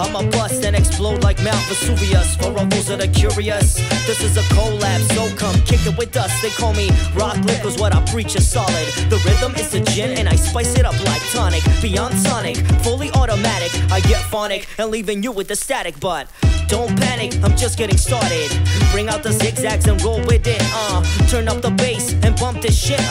I'ma bust and explode like Mount Vesuvius. For all those that are curious, this is a collab, so come kick it with us. They call me Rock Lick, 'cause what I preach is solid. The rhythm is the gin and I spice it up like tonic. Beyond sonic, fully automatic, I get phonic and leaving you with the static. But don't panic, I'm just getting started. Bring out the zigzags and roll with it, turn up the bass and bump this shit,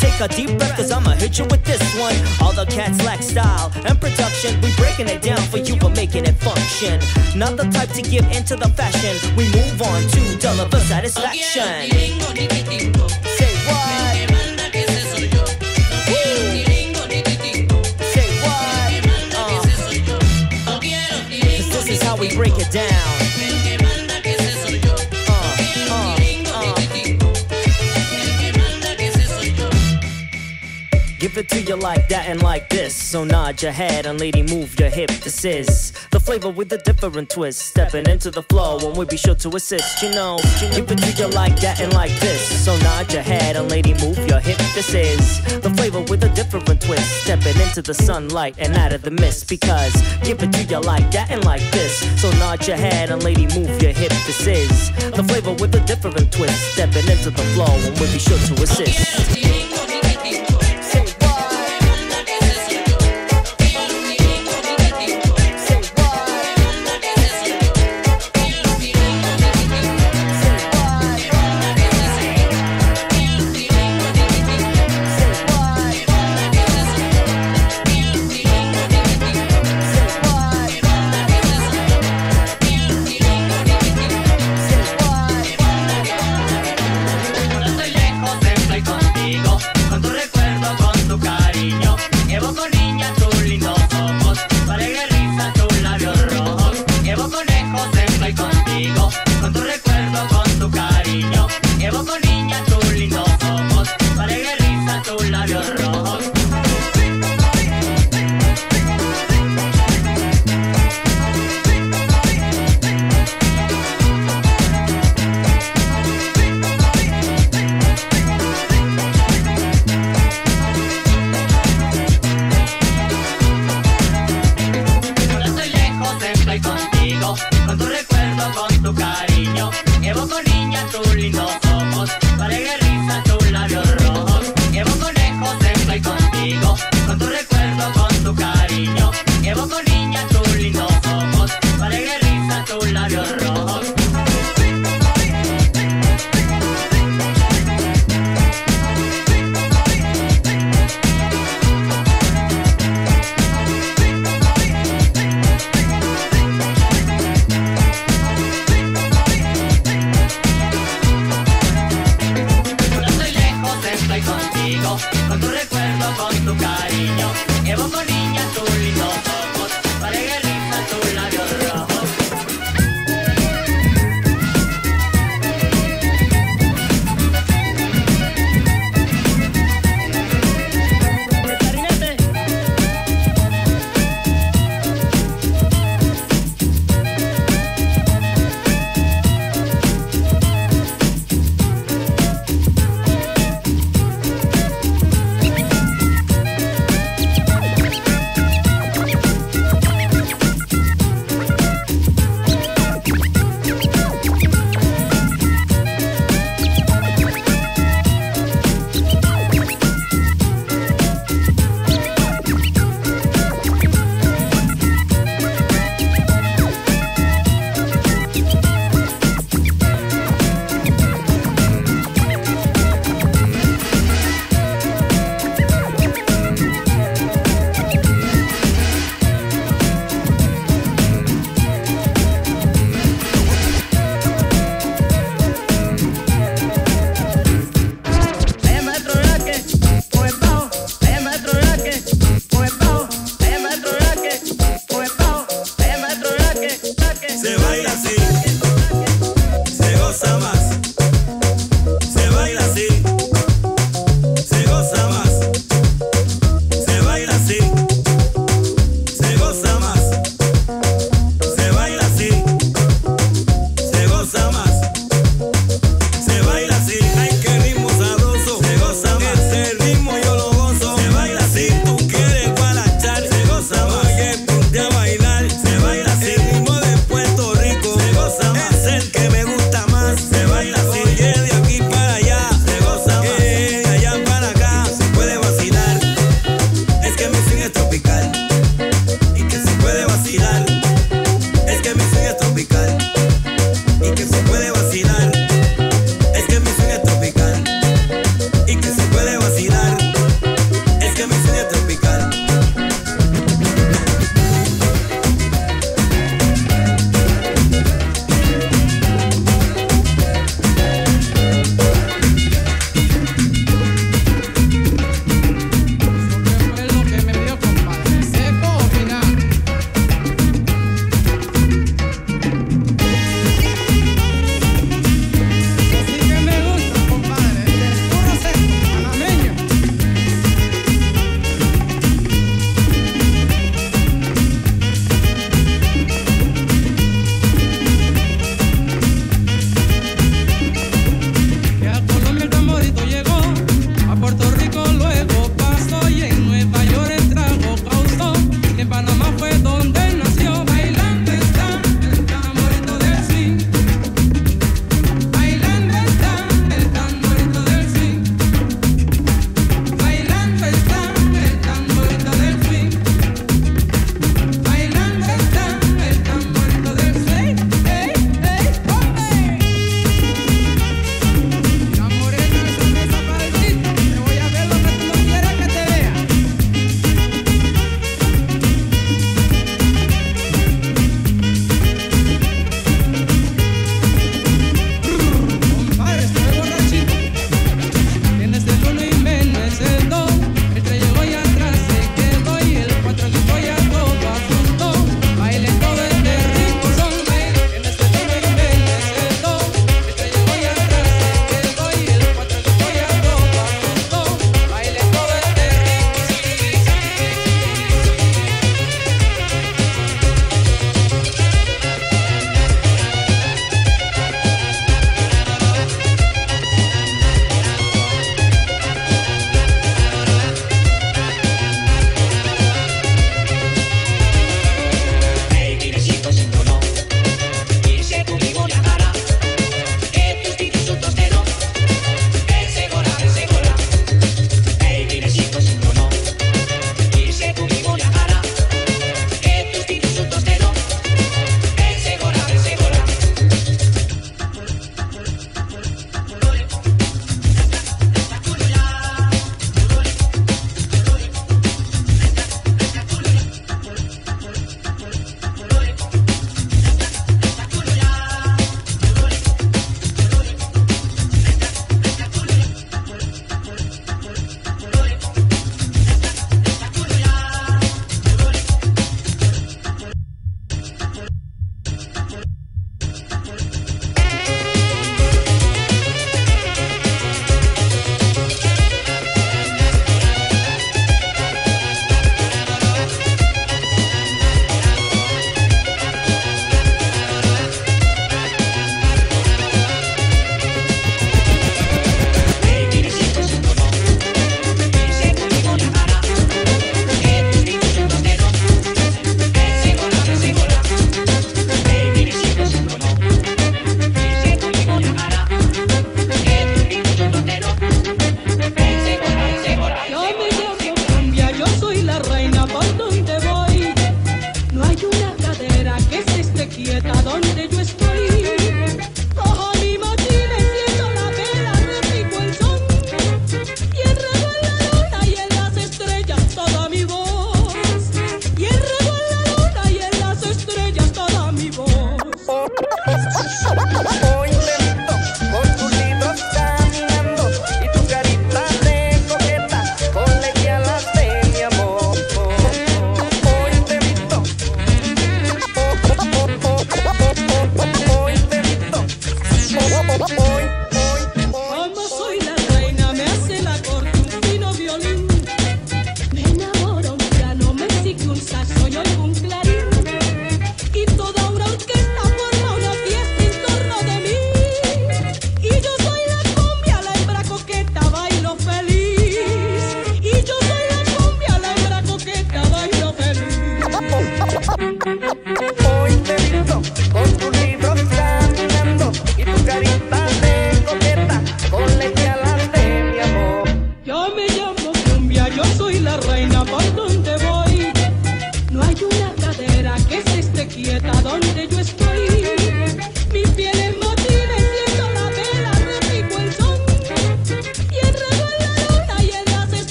take a deep breath 'cause I'ma hit you with this one. All the cats lack style and production. We breaking it down for you, but making it function. Not the type to give into the fashion. We move on to deliver satisfaction. Say what? We break it down. Give it to you like that and like this. So nod your head and lady move your hip. This is the flavor with a different twist. Stepping into the flow and we'll be sure to assist. You know, give it to you like that and like this. So nod your head and lady move your hip. This is the flavor with a different twist. Stepping into the sunlight and out of the mist. Because give it to you like that and like this. So nod your head and lady move your hip. This is the flavor with a different twist. Stepping into the flow and we'll be sure to assist. Contigo.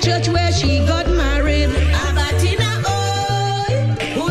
Church where she got married. Abatina, oh,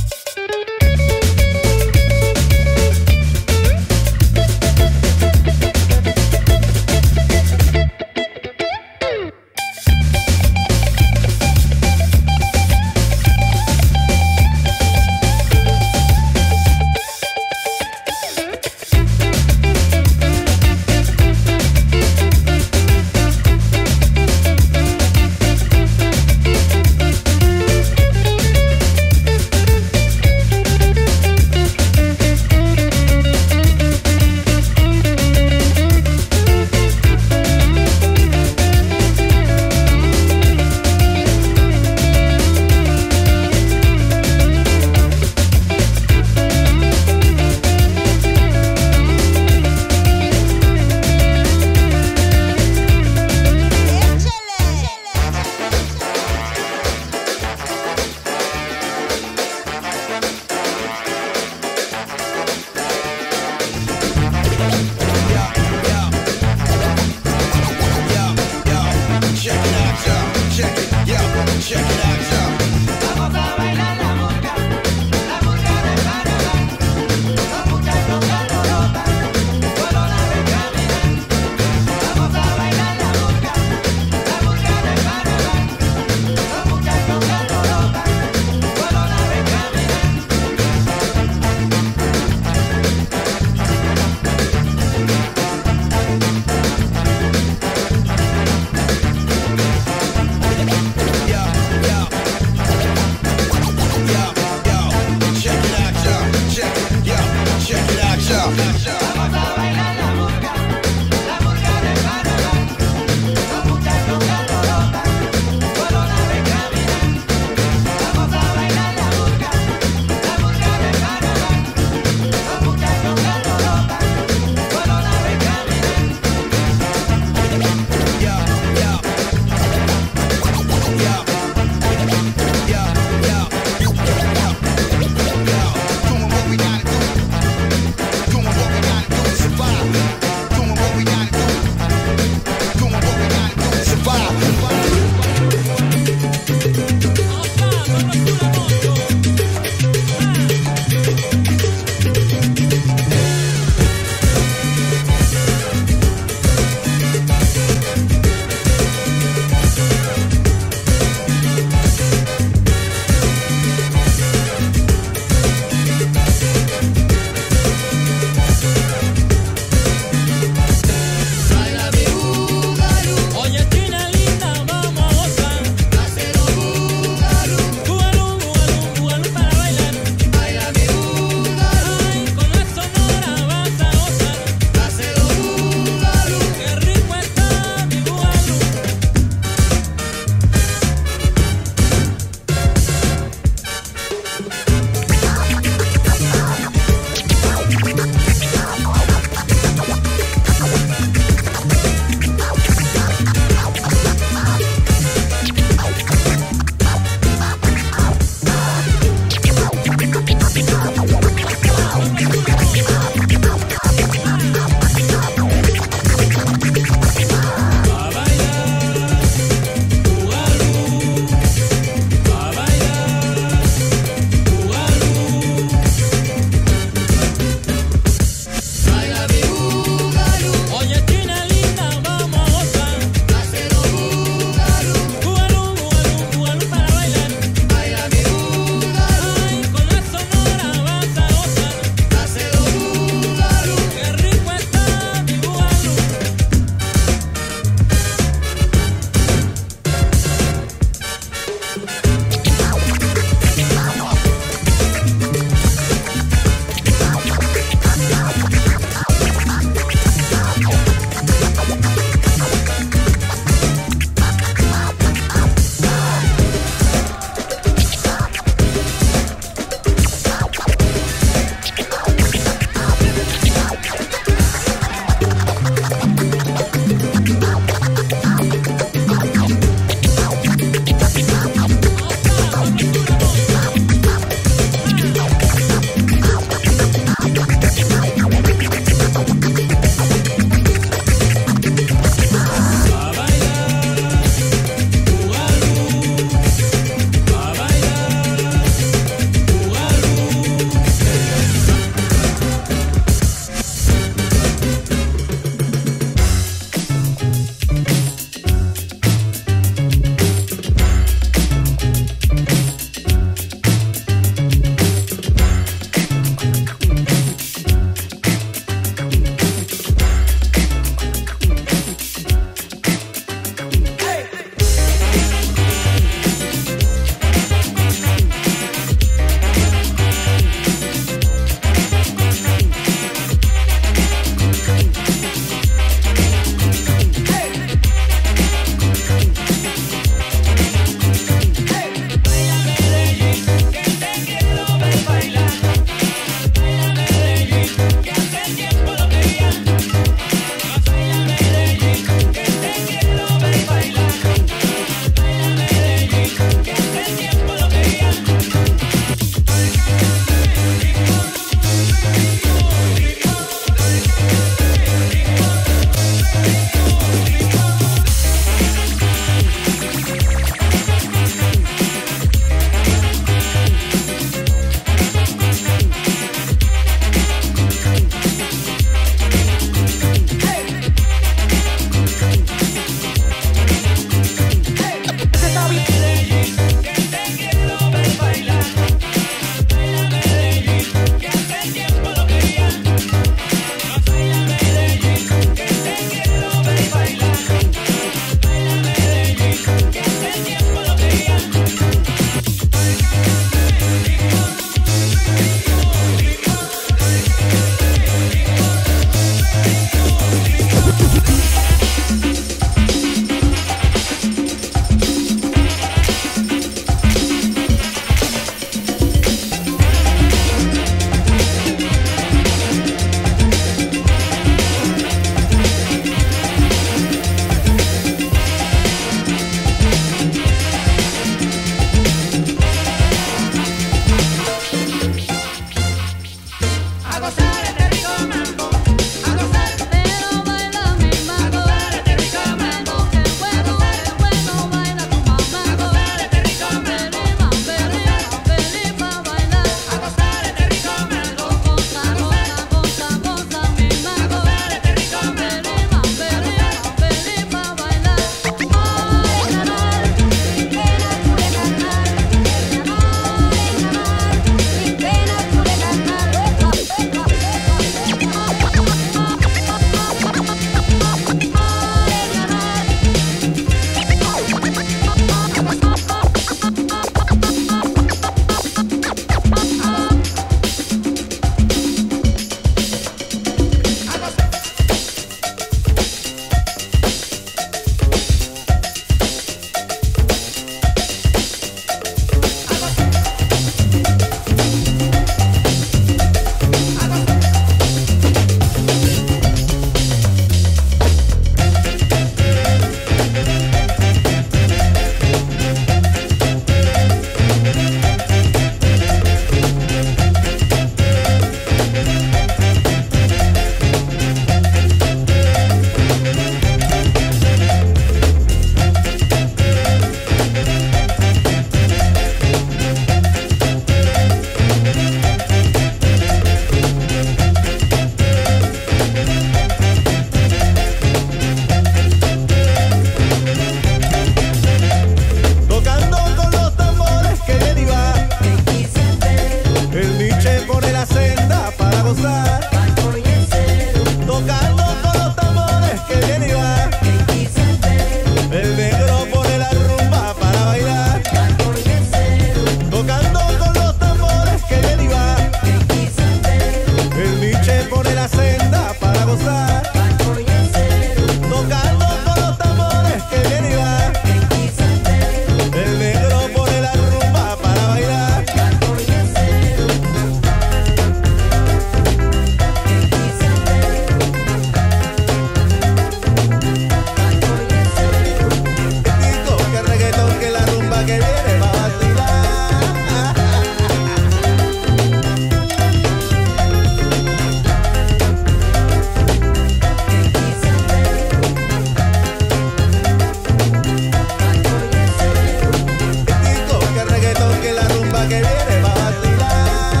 rumba que viene va a tirar.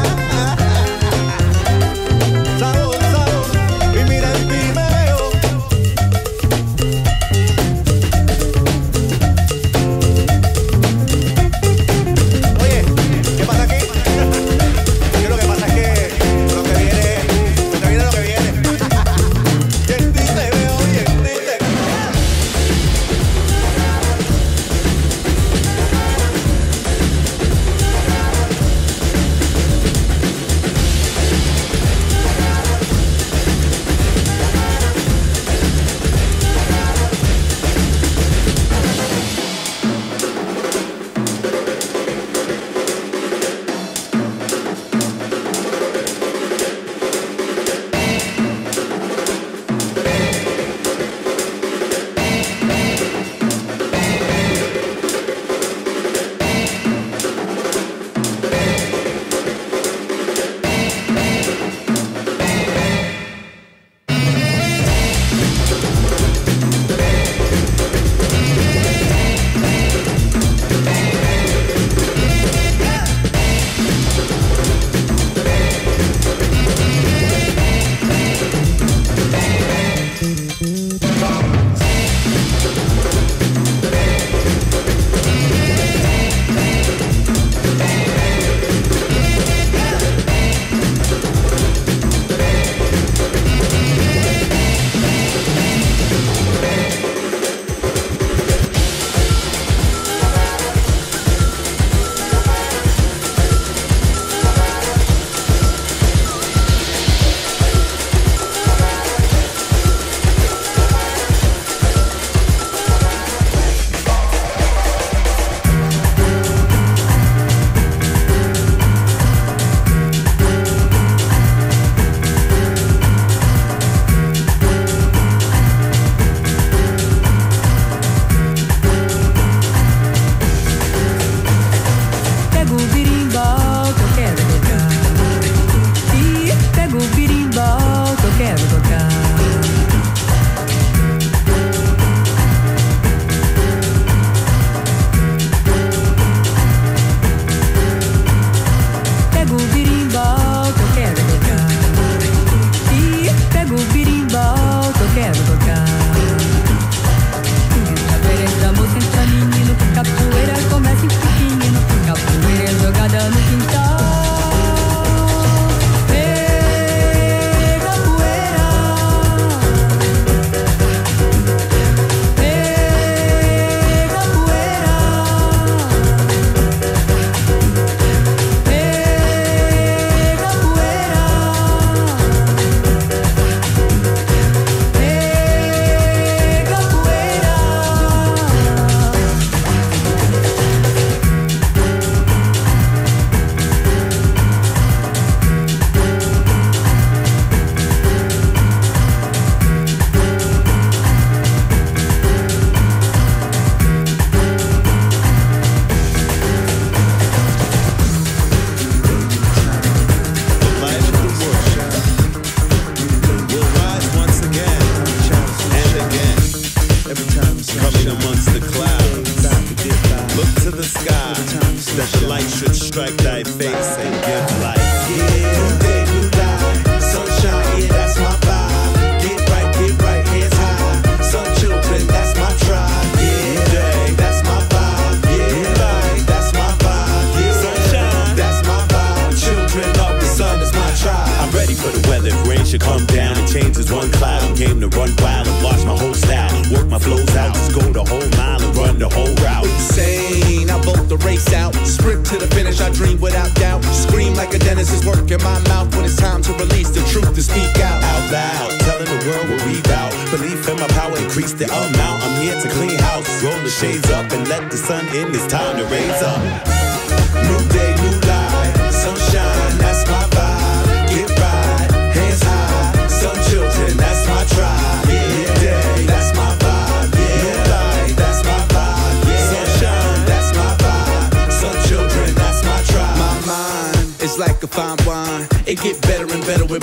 Sabor, sabor, y mira el pimeo. Oye, ¿qué pasa aquí? Yo lo que pasa es que lo que viene, lo que viene. Y el triste veo, oye, el triste.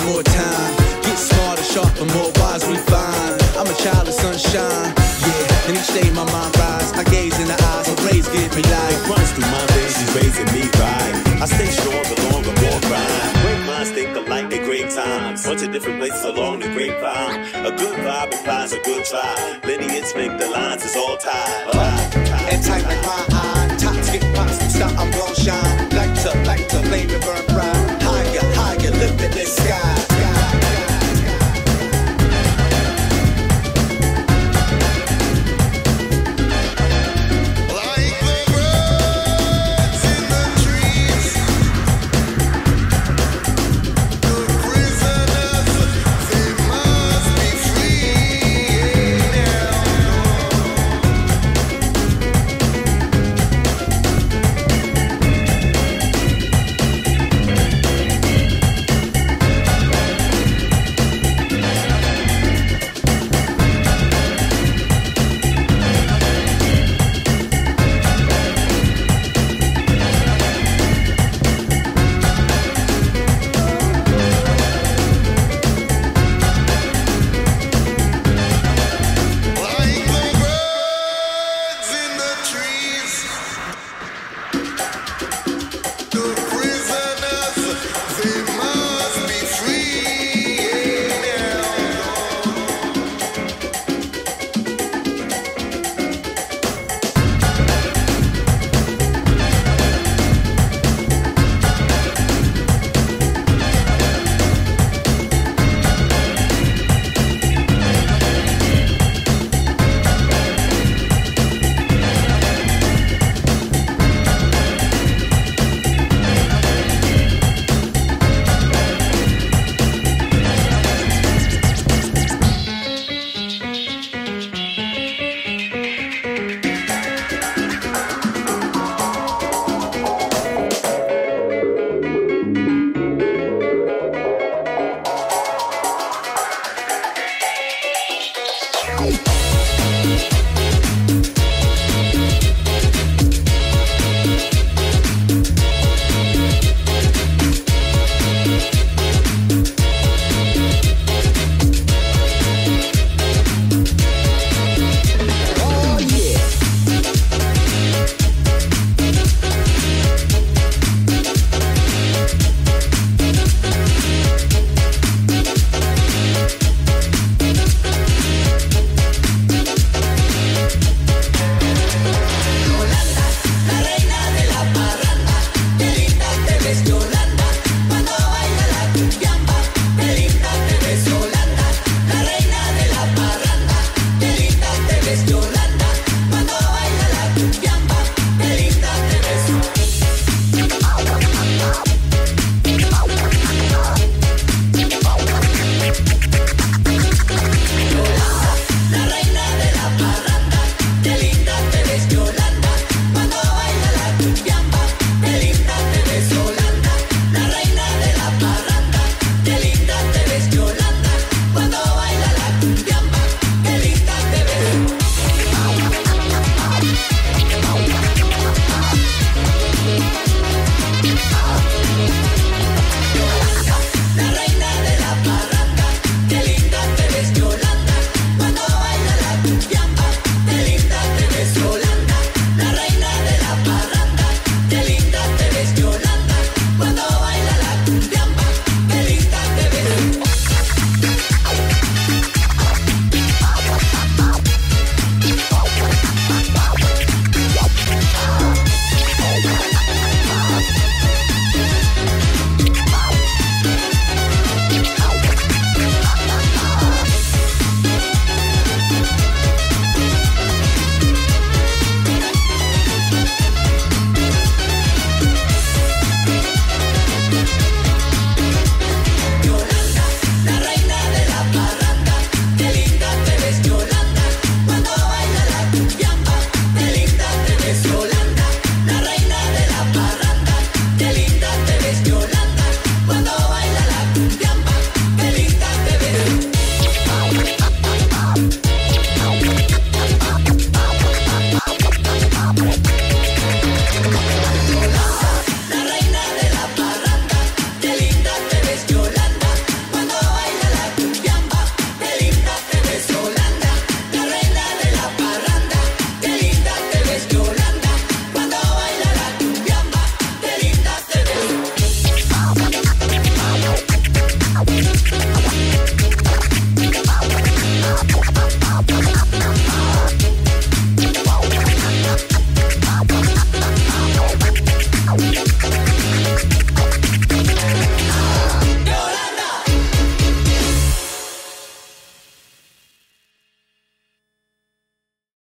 More time, get smarter, sharper, more wise, we find I'm a child of sunshine, yeah. In exchange, my mind rise. I gaze in the eyes of praise, give me life. Runs through my veins, she's raising me right. I stay strong along the long ride. Great minds think alike at great times. Bunch of different places along the grapevine. A good vibe implies a good try. Lineage make the lines is all tied.